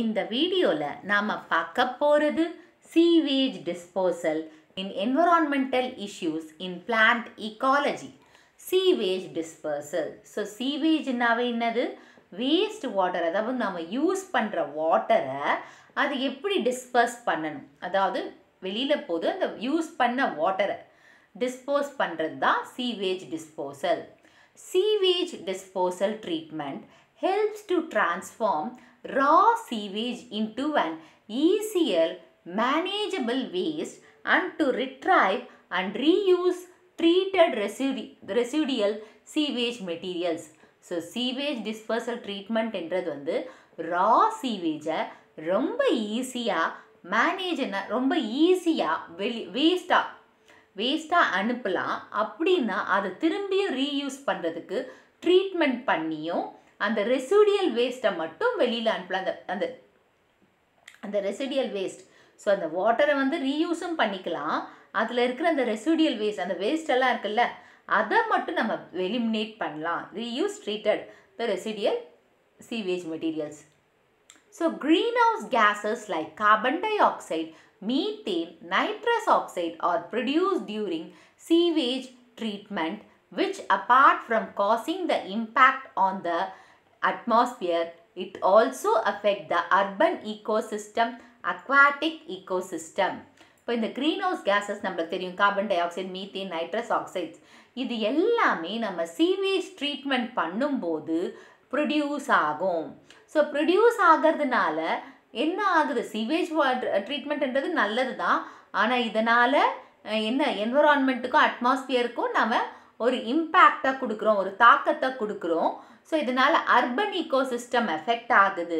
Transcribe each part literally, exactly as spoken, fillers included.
இந்த வீடியோல நாம பார்க்க போறது sewage disposal in environmental issues in plant ecology. Sewage dispersal. So sewage நாவே என்னது? Waste water, அதாவது நாம யூஸ் பண்ற வாட்டரை அது எப்படி டிஸ்பர்ஸ் பண்ணணும், அதாவது வெளியில போது அந்த யூஸ் பண்ண வாட்டரை டிஸ்போஸ் பண்றது தான் sewage disposal. Sewage disposal treatment helps to transform raw sewage into an easier, manageable waste and to retrieve and reuse treated residu residual sewage materials. So, sewage dispersal treatment என்றது வந்து raw sewage ரொம்ப ஈஸியா manage ரொம்ப ஈஸியா waste ஆ waste ஆ அனுப்பலாம். அப்படின்னா அது திரும்பியும் reuse பண்றதுக்கு treatment பண்ணியும் அந்த ரெசிடியல் வேஸ்ட்டை மட்டும் வெளியில் அனுப்பலாம். அந்த அந்த அந்த ரெசிடியல் வேஸ்ட், ஸோ அந்த வாட்டரை வந்து ரீயூஸும் பண்ணிக்கலாம். அதில் இருக்கிற அந்த ரெசிடியல் வேஸ்ட், அந்த வேஸ்டெல்லாம் இருக்குல்ல, அதை மட்டும் நம்ம எலிமினேட் பண்ணலாம். Reuse treated the residual sewage materials. So greenhouse gases like carbon dioxide, methane, nitrous oxide are produce during sewage treatment which apart from causing the impact on the atmosphere, it also affect the urban ecosystem, aquatic ecosystem. இப்போ இந்த greenhouse gases நம்மளுக்கு தெரியும், carbon dioxide, methane, nitrous oxides. இது எல்லாமே நம்ம sewage treatment பண்ணும்போது produce ஆகும். So produce ஆகிறதுனால என்ன ஆகுது? sewage ட்ரீட்மெண்ட்ன்றது நல்லது தான், ஆனால் இதனால் என்ன என்விரான்மெண்ட்டுக்கும் அட்மாஸ்பியருக்கும் நம்ம ஒரு இம்பேக்டாக கொடுக்குறோம், ஒரு தாக்கத்தை கொடுக்குறோம். ஸோ இதனால் அர்பன் ஈகோசிஸ்டம் எஃபெக்ட் ஆகுது,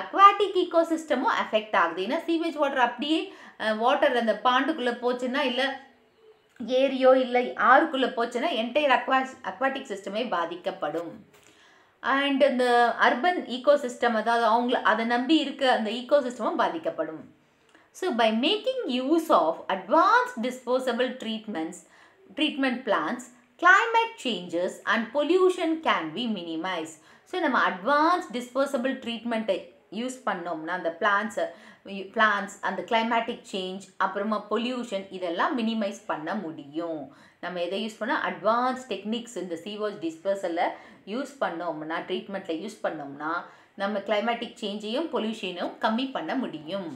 அக்வாட்டிக் ஈகோசிஸ்டமும் எஃபெக்ட் ஆகுது. ஏன்னா சீவேஜ் வாட்டர் அப்படியே வாட்டர் அந்த பாண்டுக்குள்ளே போச்சுன்னா, இல்லை ஏரியோ இல்லை ஆறுக்குள்ளே போச்சுன்னா என்டையர் அக்வா அக்வாட்டிக் சிஸ்டமே பாதிக்கப்படும். அண்ட் இந்த அர்பன் ஈகோசிஸ்டம், அதாவது அவங்கள அதை நம்பி இருக்க அந்த ஈகோசிஸ்டமும் பாதிக்கப்படும். So by making use of advance disposable treatments treatment plans, climate changes and pollution can be minimized. So நம்ம advanced disposable treatment யூஸ் பண்ணோம்னா அந்த plants plants and the climatic change அப்புறமா pollution இதெல்லாம் minimize பண்ண முடியும். நம்ம எதை யூஸ் பண்ணால் advanced techniques இந்த sewage dispersalல யூஸ் பண்ணோம்னா, ட்ரீட்மெண்ட்ல யூஸ் பண்ணோம்னா நம்ம climatic changeையும் pollutionையும் கம்மி பண்ண முடியும்.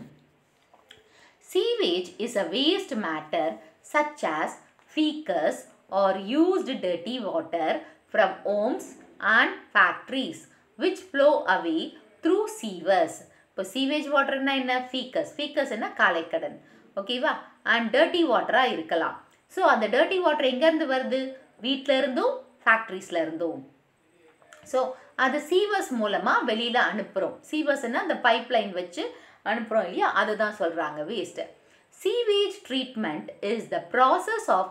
Sewage is a waste matter such as feces or used dirty water from homes and factories which flow away through sewers. இப்போ sewage water னா என்ன? feces. feces னா காலைக்கடன், ஓகேவா? அண்ட் dirty water இருக்கலாம். ஸோ அந்த dirty water எங்கேருந்து வருது? வீட்டில் இருந்தும் ஃபேக்ட்ரிஸில் இருந்தும். ஸோ அது sewers மூலமாக வெளியில் அனுப்புகிறோம். sewersனா அந்த பைப்லைன் வச்சு அனுப்புகிறோம் இல்லையா, அதுதான் சொல்கிறாங்க waste. Sewage treatment is the process of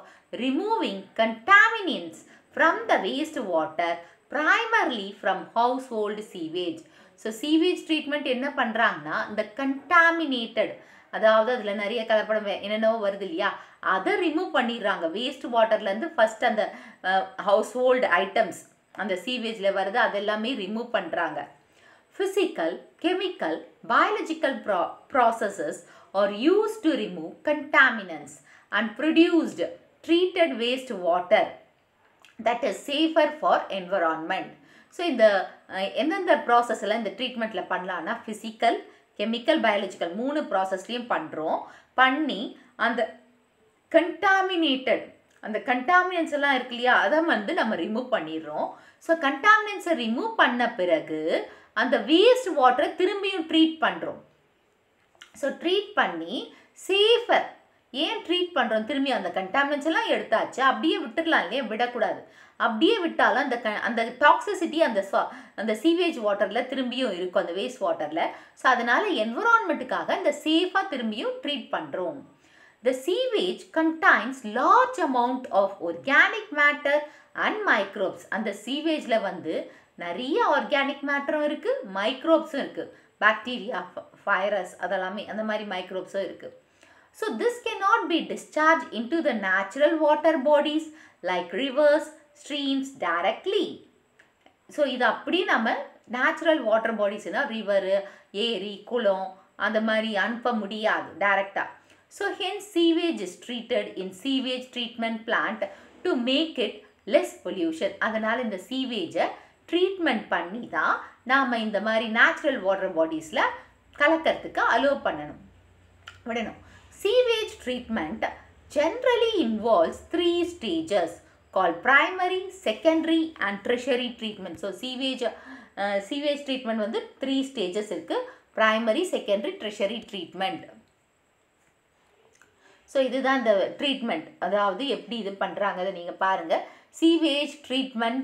removing contaminants from the wastewater, primarily from household sewage. So sewage treatment என்ன பண்ணுறாங்கன்னா, இந்த contaminated, அதாவது அதில் நிறைய கலப்படம் என்னென்னவோ வருது இல்லையா, அதை ரிமூவ் பண்ணிடுறாங்க. வேஸ்ட் வாட்டர்லேருந்து ஃபஸ்ட் அந்த ஹவுஸ்ஹோல்டு ஐட்டம்ஸ் அந்த சீவேஜில் வருது, அதெல்லாமே ரிமூவ் பண்ணுறாங்க. Physical, chemical, biological pro processes are used to remove contaminants and produced treated waste water that is safer for environment. So in the எந்தெந்த ப்ராசஸ்லாம் இந்த ட்ரீட்மெண்ட்டில் பண்ணலான்னா, ஃபிசிக்கல், கெமிக்கல், பயாலஜிக்கல் மூணு ப்ராசஸ்லேயும் பண்ணுறோம். பண்ணி அந்த கண்டாமினேட்டட் அந்த கண்டாமினன்ஸ் எல்லாம் இருக்கு இல்லையா, அதை வந்து நம்ம ரிமூவ் பண்ணிடுறோம். ஸோ கண்டாமினன்ஸை ரிமூவ் பண்ண பிறகு அந்த வேஸ்ட் வாட்டரை திரும்பியும் ட்ரீட் பண்ணுறோம். ஸோ ட்ரீட் பண்ணி சேஃபர், ஏன் ட்ரீட் பண்ணுறோம்? திரும்பி அந்த கண்டாமினன்ஸ் எல்லாம் எடுத்தாச்சு, அப்படியே விட்டுக்கலாம் இல்லையா, விடக்கூடாது. அப்படியே விட்டாலும் அந்த க அந்த டாக்ஸிசிட்டி அந்த அந்த சீவேஜ் வாட்டரில் திரும்பியும் இருக்கும், அந்த வேஸ்ட் வாட்டரில். ஸோ அதனால் என்விரான்மெண்ட்டுக்காக இந்த சேஃபாக திரும்பியும் ட்ரீட் பண்ணுறோம். The sewage contains large amount of organic matter and microbes. அந்த சீவேஜில் வந்து நிறைய ஆர்கானிக் மேட்டரும் இருக்குது, மைக்ரோப்ஸும் இருக்குது, பாக்டீரியா, வைரஸ் அதெல்லாமே அந்த மாதிரி மைக்ரோப்ஸும் இருக்குது. So this cannot be discharged into the natural water bodies like rivers, streams directly. So இது அப்படி நம்ம natural water bodies na river, eri, kulam, and the mari anpa mudiyadu directa. So hence sewage is treated in sewage treatment plant to make it less pollution. Adanal in the sewage treatment panni da nama in the mari natural water bodies la kalakkaradhukku allow pannanum. Vadano sewage treatment generally involves three stages called primary, secondary and tertiary treatment. So sewage uh, sewage treatment vandu three stages irukku, primary, secondary, tertiary treatment. So this is the treatment adhavadhu eppadi idu pandranga adha neenga paarenga. Sewage treatment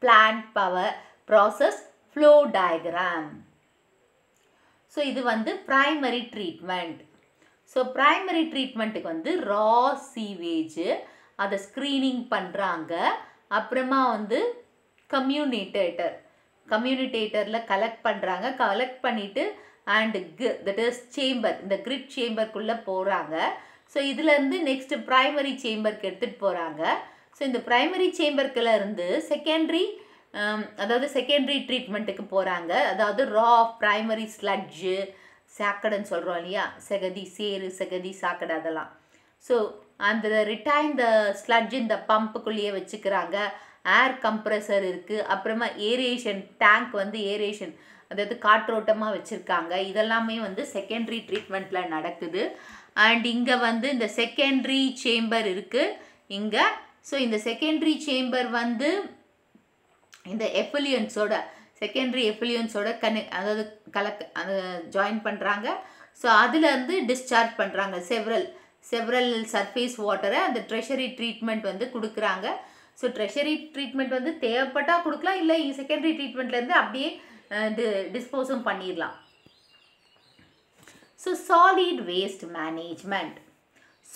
plant power process flow diagram. So this is the primary treatment. So primary treatment ku vandu raw sewage adha screening pandranga, apprama vandu communitator communitator la collect pandranga, collect pannittu and that is chamber, the grit chamber kulla poranga. So idhula irundhu next primary chamber ku eduthu poranga. So in the primary chamber ku la irundhu secondary um, adhaadu secondary treatment ku poranga, adhaadu raw primary sludge சாக்கடைன்னு சொல்கிறோம் இல்லையா, சகதி சேரு சகதி சாக்கடை அதெல்லாம். So அந்த retain த sludge இந்த பம்புக்குள்ளேயே வச்சுக்கிறாங்க. ஏர் compressor இருக்குது, அப்புறமா ஏரியேஷன் டேங்க் வந்து ஏரியேஷன் அதாவது காற்றோட்டமாக வச்சுருக்காங்க. இதெல்லாமே வந்து செகண்டரி ட்ரீட்மெண்ட்டில் நடக்குது. அண்ட் இங்கே வந்து இந்த செகண்டரி சேம்பர் இருக்குது இங்கே. ஸோ இந்த செகண்டரி சேம்பர் வந்து இந்த எஃபலியன்ஸோட செகண்டரி எஃபிலியன்ஸோட கனெக்ட் அதாவது கலக் அது ஜாயின் பண்ணுறாங்க. ஸோ அதுலேருந்து டிஸ்சார்ஜ் பண்ணுறாங்க செவரல் செவரல் சர்ஃபேஸ் வாட்டரை அந்த ட்ரெஷரி ட்ரீட்மெண்ட் வந்து கொடுக்குறாங்க. ஸோ ட்ரெஷரி ட்ரீட்மெண்ட் வந்து தேவைப்பட்டால் கொடுக்கலாம், இல்லை செகண்டரி ட்ரீட்மெண்ட்லேருந்து அப்படியே டி டிஸ்போஸும் பண்ணிடலாம். So solid waste management.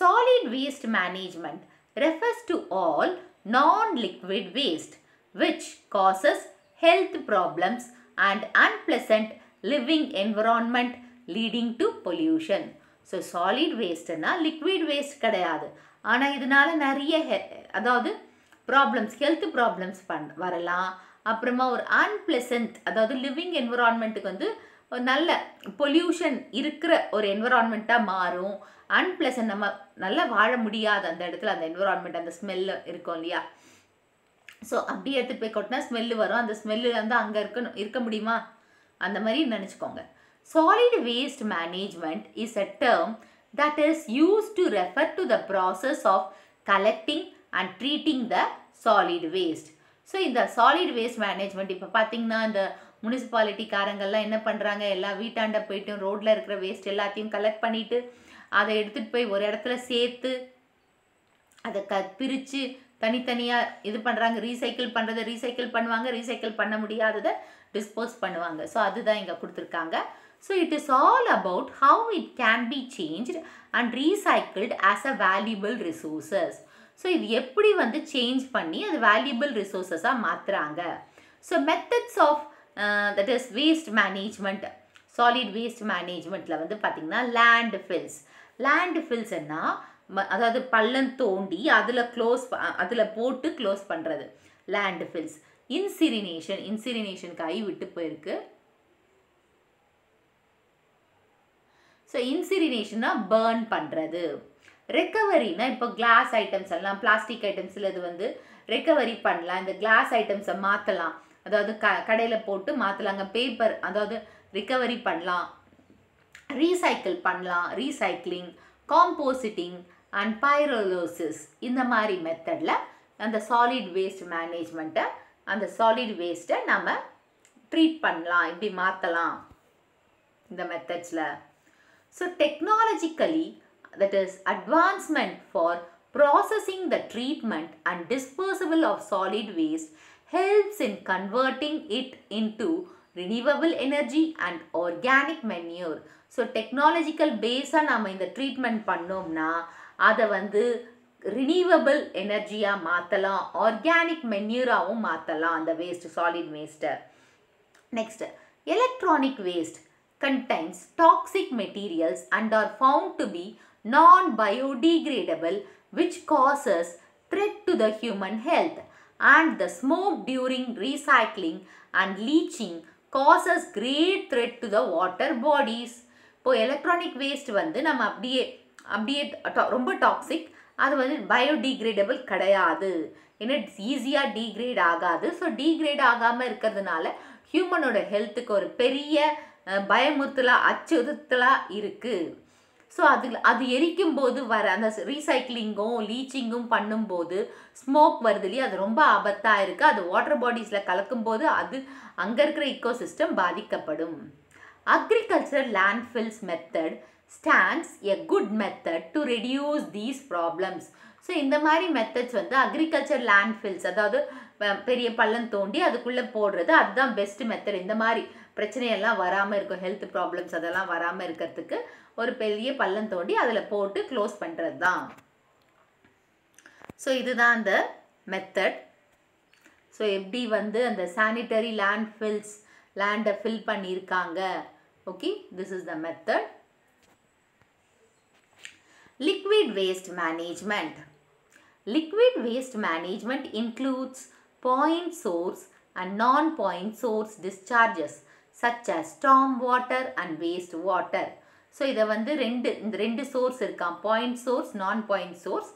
Solid waste management refers to all non liquid waste which causes health problems and unpleasant living environment leading to pollution. So solid waste na liquid waste kadayadu, ana idinala nariya adavadhu problems health problems varalam, apprama or unpleasant adavadhu living environment ku vandu ஒரு நல்ல pollution இருக்கிற ஒரு என்விரான்மெண்ட்டாக மாறும். Unpleasant நம்ம நல்லா வாழ முடியாது அந்த இடத்துல, அந்த என்விரான்மெண்ட் அந்த ஸ்மெல்லு இருக்கும் இல்லையா. ஸோ அப்படியே எடுத்துகிட்டு போய் கொட்டினா ஸ்மெல்லு வரும், அந்த ஸ்மெல்லு வந்து அங்கே இருக்கணும் இருக்க முடியுமா, அந்த மாதிரி நினச்சிக்கோங்க. Solid waste management is a term that is use to refer to the process of collecting and treating the solid waste. So இந்த சாலிட் வேஸ்ட் மேனேஜ்மெண்ட் இப்போ பார்த்தீங்கன்னா இந்த முனிசிபாலிட்டிக்காரங்கள்லாம் என்ன பண்ணுறாங்க, எல்லா வீட்டாண்ட போய்ட்டு ரோட்டில் இருக்கிற வேஸ்ட் எல்லாத்தையும் கலெக்ட் பண்ணிவிட்டு அதை எடுத்துகிட்டு போய் ஒரு இடத்துல சேர்த்து அதை க பிரித்து தனித்தனியாக இது பண்ணுறாங்க. ரீசைக்கிள் பண்ணுறதை ரீசைக்கிள் பண்ணுவாங்க, ரீசைக்கிள் பண்ண முடியாததை டிஸ்போஸ் பண்ணுவாங்க. ஸோ அதுதான் இங்கே கொடுத்துருக்காங்க. So it is all about how it can be changed and recycled as a valuable resources. So இது எப்படி வந்து சேஞ்ச் பண்ணி அது வேல்யூபிள் ரிசோர்ஸஸாக மாற்றுறாங்க. So methods of that is waste management solid waste மேனேஜ்மெண்ட்டில் வந்து பார்த்திங்கன்னா லேண்ட் ஃபில்ஸ். லேண்ட் ஃபில்ஸ்ன்னா அதாவது பள்ளம் தோண்டி அதில் க்ளோஸ் அதில் போட்டு க்ளோஸ் பண்ணுறது லேண்ட் ஃபில்ஸ். இன்சிரினேஷன் இன்சிரினேஷன் கை விட்டு போயிருக்கு. ஸோ இன்சிரினேஷன்னா பேர்ன் பண்ணுறது. ரெக்கவரினா இப்போ கிளாஸ் ஐட்டம்ஸ் எல்லாம் பிளாஸ்டிக் ஐட்டம்ஸில் இது வந்து ரெக்கவரி பண்ணலாம். இந்த கிளாஸ் ஐட்டம்ஸை மாற்றலாம், அதாவது க கடையில் போட்டு மாற்றலாங்க. பேப்பர் அதாவது ரிக்கவரி பண்ணலாம், ரீசைக்கிள் பண்ணலாம், ரீசைக்கிளிங், காம்போசிட்டிங் அண்ட் பைரோலோசிஸ். இந்த மாதிரி மெத்தடில் அந்த சாலிட் வேஸ்ட் மேனேஜ்மெண்ட்டை அந்த சாலிட் வேஸ்ட்டை நம்ம ட்ரீட் பண்ணலாம், இப்படி மாற்றலாம் இந்த மெத்தட்ஸில். So technologically that is advancement for processing the treatment and disposable of solid waste helps in converting it into renewable energy and organic manure. So technological base ah naama indha treatment pannomna adha vandu renewable energy ah maathalam, organic manure avum maathalam and the waste solid waste. Next, electronic waste contains toxic materials and are found to be non biodegradable which causes threat to the human health and the smoke during recycling and leaching causes great threat to the water bodies. Now, electronic waste is toxic, it is biodegradable. It's easy to degrade. So, degrade is human health biomurthala. So, that's why recycling, leaching, smoke, that's water bodies, ecosystem. Agriculture landfills method stands a good method to reduce these problems. So, in the mari methods, agriculture landfills, that is the best method in the mari. பிரச்சனையெல்லாம் வராம இருக்கும் health problems அதெல்லாம் வராம இருக்கிறதுக்கு ஒரு பெரிய பள்ளம் தோண்டி ಅದல போட்டு க்ளோஸ் பண்றதுதான் சோ இதுதான் அந்த மெத்தட் சோ எப்படி வந்து அந்த சானிட்டரி லேண்ட்ஃபில்ஸ் லேண்ட ஃபில் பண்ணிருக்காங்க okay this is the method liquid waste management liquid waste management includes point source and non point source discharges such as storm water and waste water. So, this is two source, point source, non-point source.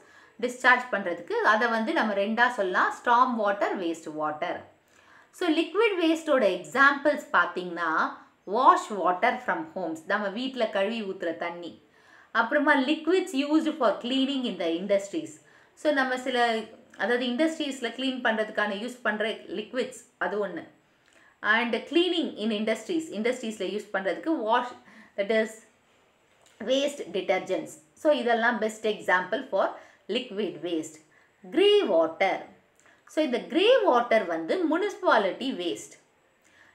Discharge panradhukku, adha vandu nama renda solla, storm water, waste water. So, liquid waste oda examples pathina, wash water from homes. Nama veetla kalvi oothra thanni. Apparama liquids used for cleaning in the industries. So, nama sila, adha the industries la clean panradhukana use pandra liquids, adhu onnu. And cleaning in industries, industries la use panradhukku wash, that is waste detergents. So, this is the best example for liquid waste. Grey water. So, the grey water is municipality waste.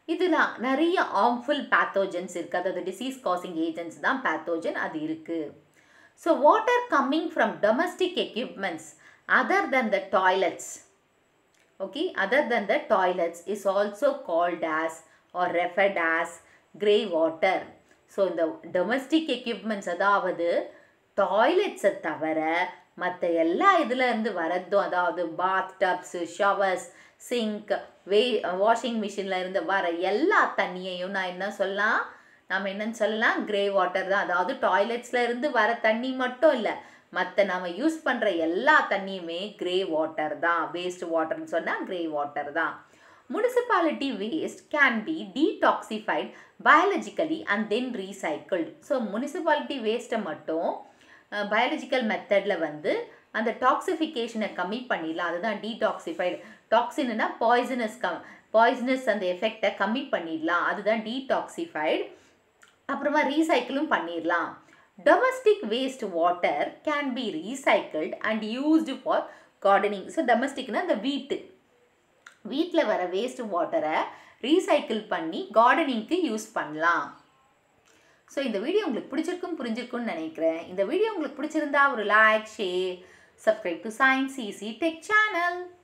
This is the harmful pathogens. The disease causing agents is pathogen. So, water coming from domestic equipments other than the toilets. Okay, other than the toilets is also called as or referred as grey water. So, in the domestic equipments, adavadu, toilets thavara, matha ella idhula irundhu varadhu adavadu bathtubs, showers, sink, washing machine la irundhu vara ella thanniyayum na enna sollalam, nama enna sollalam grey water da adavadu toilets la irundhu vara thanni mattum illa, matha nama use pandra ella thanniyume grey water da, waste water nu sonna grey water da. Municipality waste can be detoxified biologically and then recycled. So, municipality waste matto, uh, biological method la vandhu, and the toxification kammi pannila, adhaan detoxified. Toxin na poisonous, poisonous and the effect kammi pannila, adhaan detoxified. Apparama recycle pannila. Domestic waste water can be recycled and used for gardening. So, domestic na the wheat. Wheat la vara waste water recycle panni gardening ku use pannalam. So indha video ungalku pidichirukkum purinjirukkum nenikren. Indha video ungalku pidichirundha oru like, share, subscribe to Science Easy Tech channel.